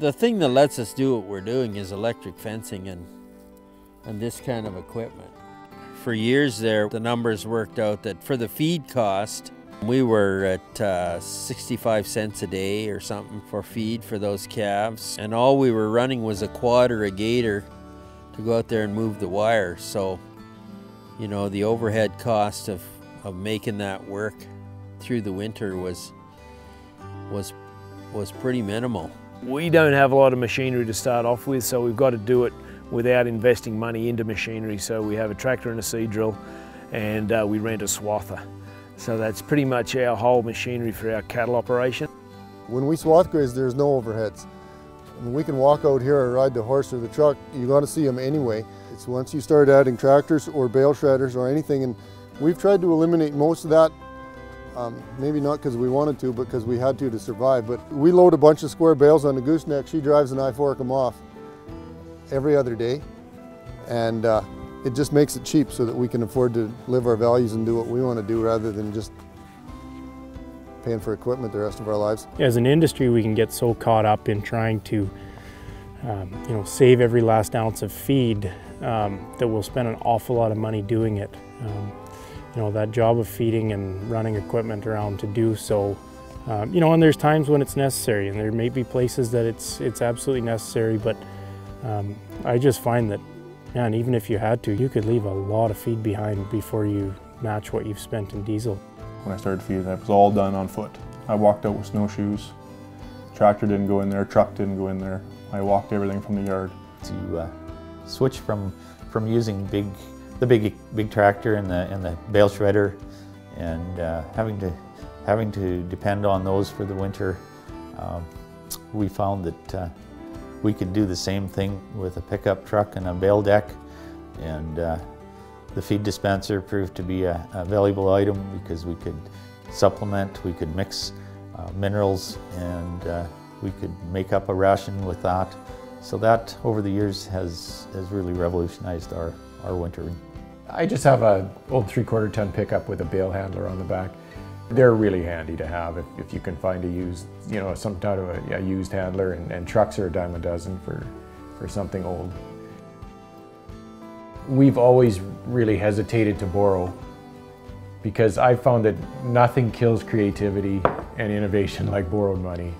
the thing that lets us do what we're doing is electric fencing and this kind of equipment. For years there, the numbers worked out that for the feed cost, we were at 65 cents a day or something for feed for those calves. And all we were running was a quad or a gator to go out there and move the wire. So, you know, the overhead cost of making that work through the winter was pretty minimal. We don't have a lot of machinery to start off with, so we've got to do it without investing money into machinery. So we have a tractor and a seed drill, and we rent a swather. So that's pretty much our whole machinery for our cattle operation. When we swath graze, there's no overheads. When we can walk out here or ride the horse or the truck, you're going to see them anyway. It's once you start adding tractors or bale shredders or anything, and we've tried to eliminate most of that. Maybe not because we wanted to, but because we had to survive. But we load a bunch of square bales on the gooseneck. She drives and I fork them off every other day, and it just makes it cheap so that we can afford to live our values and do what we want to do rather than just paying for equipment the rest of our lives. As an industry, we can get so caught up in trying to you know, save every last ounce of feed that we'll spend an awful lot of money doing it. You know, that job of feeding and running equipment around to do so. You know, and there's times when it's necessary, and there may be places that it's absolutely necessary, but I just find that, man, even if you had to, you could leave a lot of feed behind before you match what you've spent in diesel. When I started feeding, that was all done on foot. I walked out with snowshoes. Tractor didn't go in there, truck didn't go in there. I walked everything from the yard. To switch from using the big tractor and the bale shredder, and having to depend on those for the winter, we found that we could do the same thing with a pickup truck and a bale deck, and the feed dispenser proved to be a valuable item because we could supplement, we could mix minerals, and we could make up a ration with that. So that over the years has really revolutionized our wintering. I just have an old 3/4 ton pickup with a bale handler on the back. They're really handy to have if you can find a used, you know, some type of a used handler, and trucks are a dime a dozen for something old. We've always really hesitated to borrow because I found that nothing kills creativity and innovation like borrowed money.